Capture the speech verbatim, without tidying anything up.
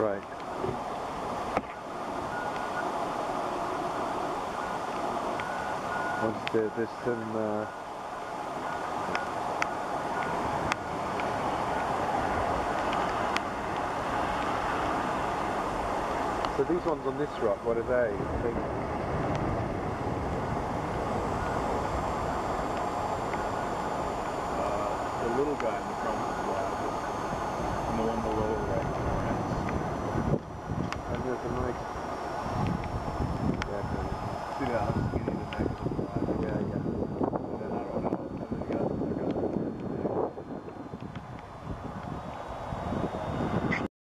Right. Once they're this then uh, so these ones on this rock, what are they? I think little guy in the front.